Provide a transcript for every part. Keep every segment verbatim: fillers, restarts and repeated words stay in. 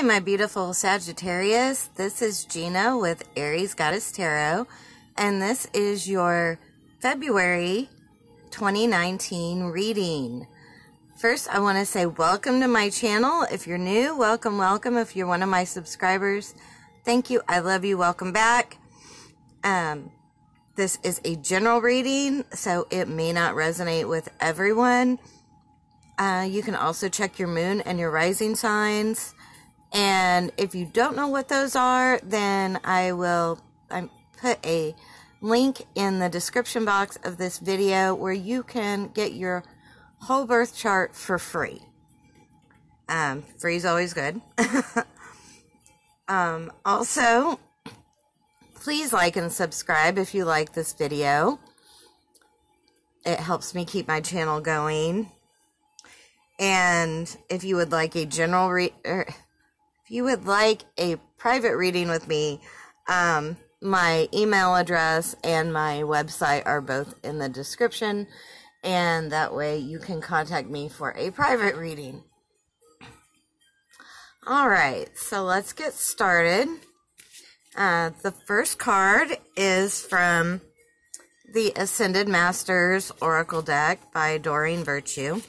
Hi, my beautiful Sagittarius. This is Gina with Aries Goddess Tarot, and this is your February twenty nineteen reading. First, I want to say welcome to my channel. If you're new, welcome, welcome. If you're one of my subscribers, thank you. I love you. Welcome back. Um, this is a general reading, so it may not resonate with everyone. Uh, you can also check your moon and your rising signs. And if you don't know what those are, then I will I put a link in the description box of this video where you can get your whole birth chart for free. Um, free is always good. um, also, please like and subscribe if you like this video. It helps me keep my channel going. And if you would like a general re- er, you would like a private reading with me, um, my email address and my website are both in the description, and that way you can contact me for a private reading. All right, so let's get started. Uh, the first card is from the Ascended Masters Oracle Deck by Doreen Virtue,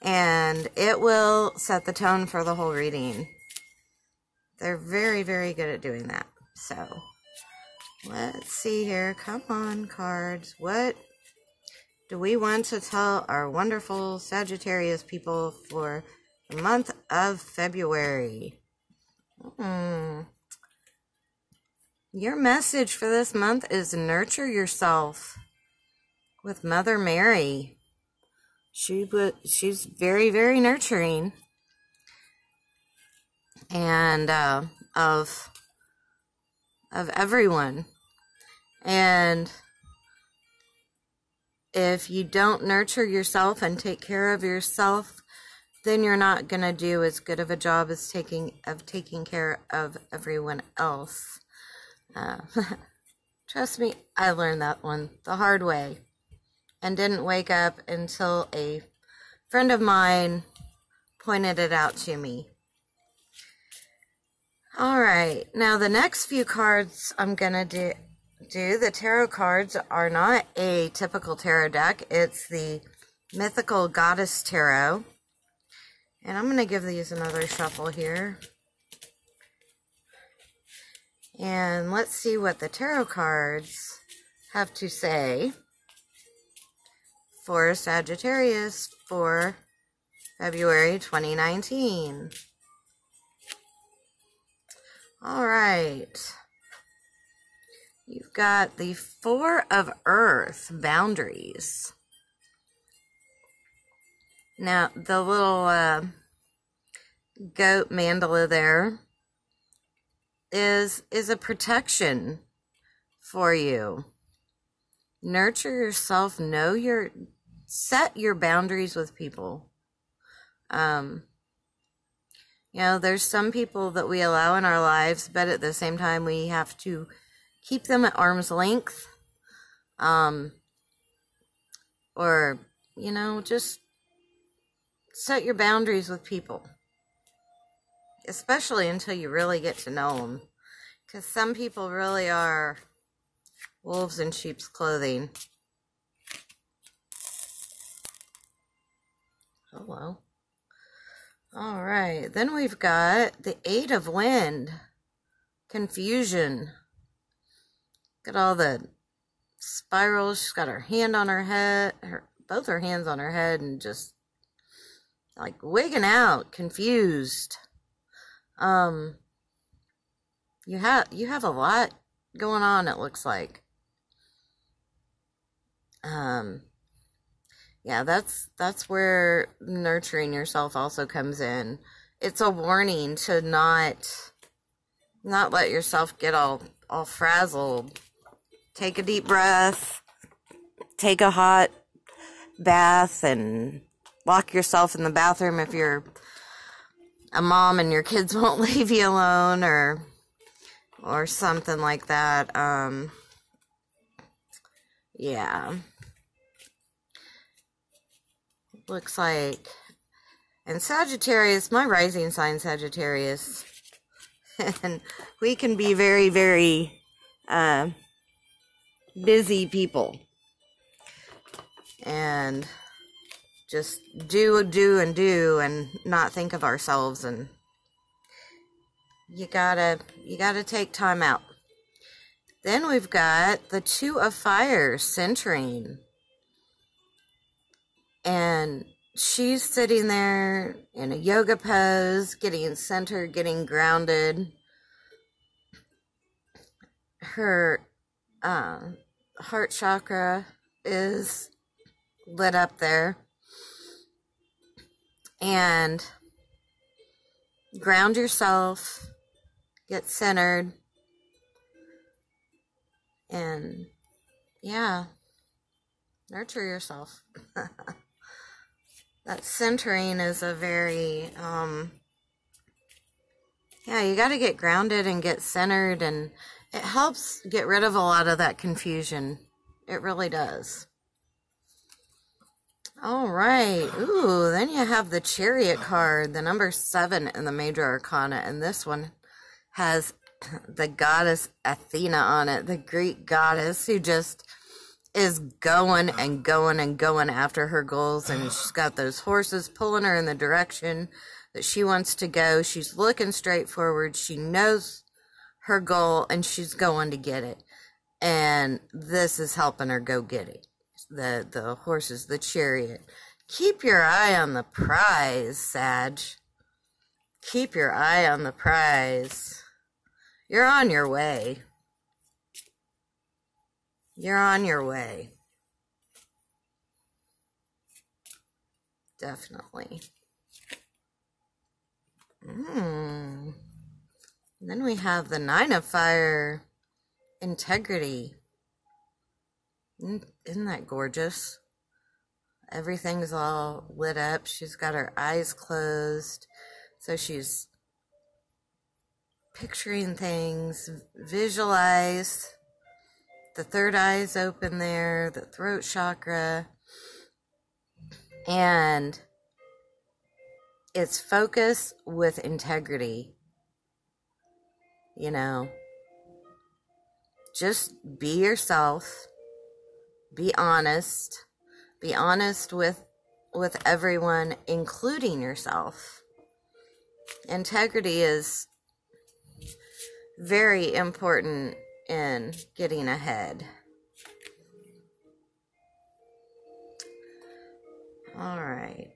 and it will set the tone for the whole reading. They're very, very good at doing that. So, let's see here. Come on, cards. What do we want to tell our wonderful Sagittarius people for the month of February? Mm. Your message for this month is nurture yourself with Mother Mary. She she's very, very nurturing. And uh, of of everyone. And if you don't nurture yourself and take care of yourself, then you're not gonna do as good of a job as taking of taking care of everyone else. Uh, trust me, I learned that one the hard way, and didn't wake up until a friend of mine pointed it out to me. All right, now the next few cards I'm gonna do, do, the tarot cards are not a typical tarot deck. It's the Mythical Goddess Tarot. And I'm gonna give these another shuffle here. And let's see what the tarot cards have to say for Sagittarius for February twenty nineteen. All right, you've got the Four of Earth, boundaries. Now, the little uh, goat mandala there is, is a protection for you. Nurture yourself, know your, set your boundaries with people. Um... You know, there's some people that we allow in our lives, but at the same time, we have to keep them at arm's length. Um, or, you know, just set your boundaries with people. Especially until you really get to know them. Because some people really are wolves in sheep's clothing. Hello. All right, then we've got the Eight of Wind, confusion. Got all the spirals. She's got her hand on her head, her, both her hands on her head, and just like wigging out, confused. Um, you have you have a lot going on, it looks like. Um. Yeah, that's that's where nurturing yourself also comes in. It's a warning to not not let yourself get all all frazzled. Take a deep breath, take a hot bath, and lock yourself in the bathroom if you're a mom and your kids won't leave you alone, or or something like that. Um, yeah. Looks like And Sagittarius, my rising sign Sagittarius, and we can be very, very uh, busy people. And just do, do, and do, and not think of ourselves. And you gotta, you gotta take time out. Then we've got the Two of Fire centering. And she's sitting there in a yoga pose, getting centered, getting grounded. Her uh, heart chakra is lit up there. And ground yourself, get centered. And yeah, nurture yourself. That centering is a very, um, yeah, you got to get grounded and get centered, and it helps get rid of a lot of that confusion. It really does. All right. Ooh, then you have the Chariot card, the number seven in the Major Arcana, and this one has the goddess Athena on it, the Greek goddess who just is going and going and going after her goals, and she's got those horses pulling her in the direction that she wants to go. She's looking straight forward. She knows her goal, and she's going to get it, and this is helping her go get it. The, the horses, the Chariot. Keep your eye on the prize, Sag. Keep your eye on the prize. You're on your way. You're on your way. Definitely. Mm. Then we have the Nine of Fire, integrity. Isn't that gorgeous? Everything's all lit up. She's got her eyes closed. So she's picturing things, visualized. The third eye's open there, the throat chakra, and it's focus with integrity. You know, just be yourself, be honest, be honest with, with everyone, including yourself. Integrity is very important in getting ahead. All right.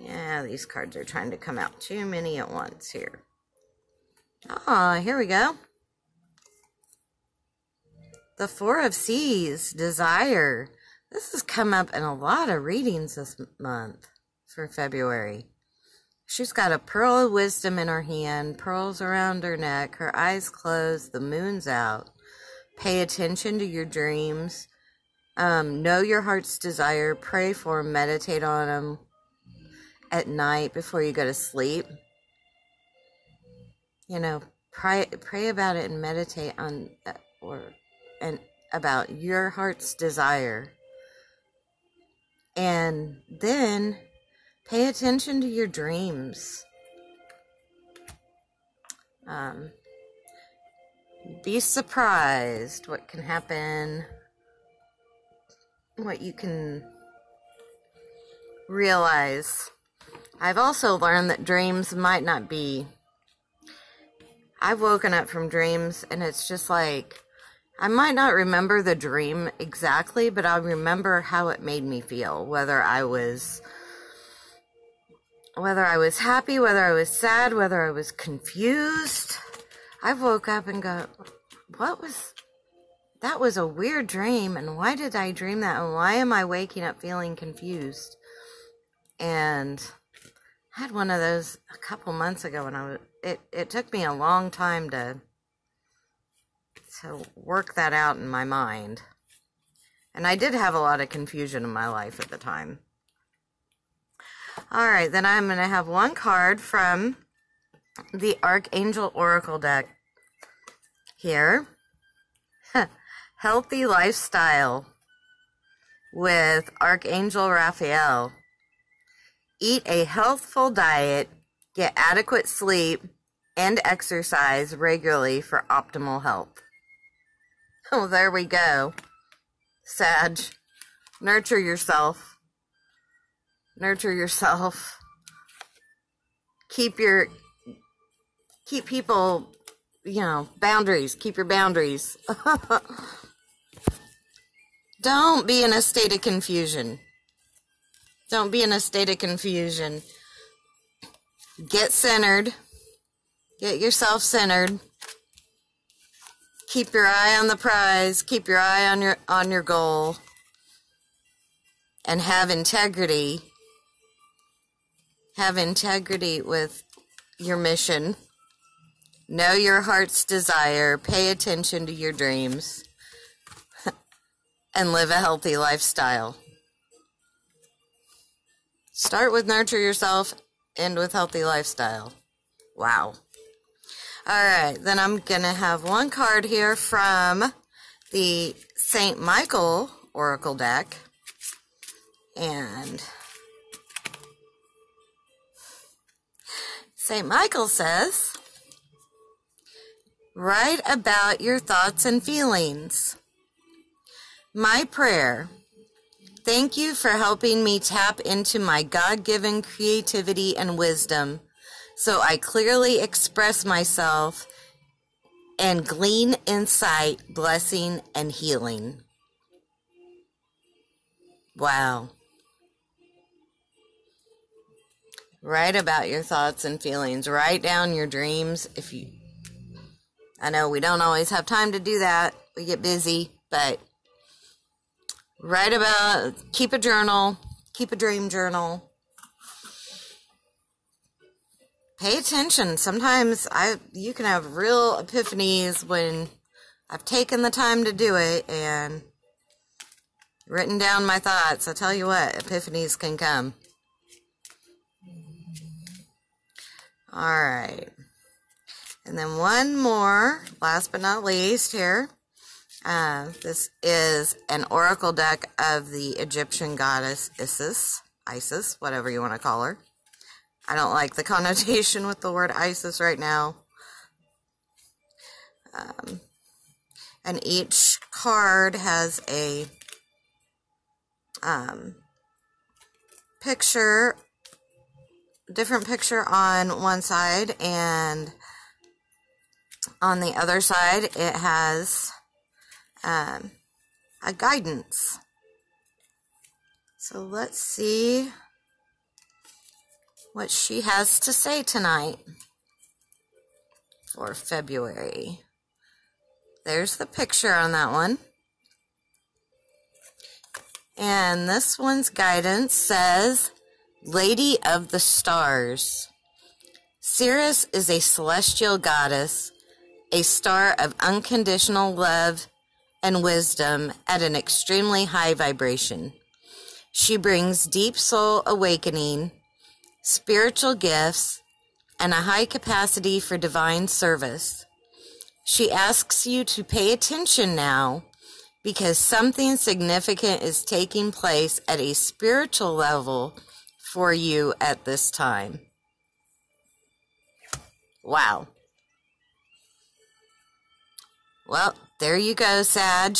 Yeah, these cards are trying to come out too many at once here. Ah, here we go. The Four of Seas, desire. This has come up in a lot of readings this month for February. She's got a pearl of wisdom in her hand, pearls around her neck, her eyes closed, the moon's out. Pay attention to your dreams. Um, know your heart's desire. Pray for them. Meditate on them at night before you go to sleep. You know, pray, pray about it and meditate on or and about your heart's desire. And then pay attention to your dreams. Um, be surprised what can happen, what you can realize. I've also learned that dreams might not be... I've woken up from dreams, and it's just like, I might not remember the dream exactly, but I'll remember how it made me feel, whether I was... Whether I was happy, whether I was sad, whether I was confused. I woke up and go, what was, that was a weird dream, and why did I dream that, and why am I waking up feeling confused? And I had one of those a couple months ago, and I was, it, it took me a long time to, to work that out in my mind. And I did have a lot of confusion in my life at the time. All right, then I'm going to have one card from the Archangel Oracle deck here. Healthy lifestyle. with Archangel Raphael. Eat a healthful diet, get adequate sleep, and exercise regularly for optimal health. Oh, there we go. Sag, nurture yourself. Nurture yourself. Keep your, keep people, you know, boundaries. Keep your boundaries. Don't be in a state of confusion. Don't be in a state of confusion. Get centered. Get yourself centered. Keep your eye on the prize. Keep your eye on your on your goal. And have integrity. Have integrity with your mission. Know your heart's desire. Pay attention to your dreams. And live a healthy lifestyle. Start with nurture yourself, end with healthy lifestyle. Wow. All right, then I'm going to have one card here from the Saint Michael Oracle Deck. And Saint Michael says, write about your thoughts and feelings. My prayer. Thank you for helping me tap into my God-given creativity and wisdom so I clearly express myself and glean insight, blessing, and healing. Wow. Write about your thoughts and feelings. Write down your dreams. If you, I know we don't always have time to do that. We get busy, but write about, keep a journal, keep a dream journal. Pay attention. Sometimes I, you can have real epiphanies when I've taken the time to do it and written down my thoughts. I tell you what, epiphanies can come. All right. And then one more, last but not least here. Uh, this is an oracle deck of the Egyptian goddess Isis, Isis, whatever you want to call her. I don't like the connotation with the word Isis right now. Um, and each card has a um, picture, different picture on one side, and on the other side it has Um, a guidance. So let's see what she has to say tonight for February. There's the picture on that one. And this one's guidance says, Lady of the Stars. Ceres is a celestial goddess, a star of unconditional love and wisdom at an extremely high vibration. She brings deep soul awakening, spiritual gifts, and a high capacity for divine service. She asks you to pay attention now because something significant is taking place at a spiritual level for you at this time. Wow. Well, there you go, Sag.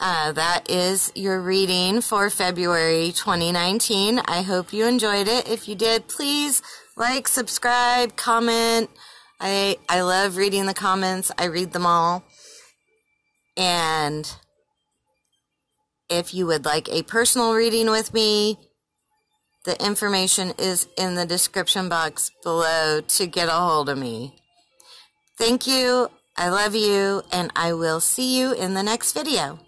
Uh, that is your reading for February twenty nineteen. I hope you enjoyed it. If you did, please like, subscribe, comment. I, I love reading the comments. I read them all. And if you would like a personal reading with me, the information is in the description box below to get a hold of me. Thank you. I love you, and I will see you in the next video.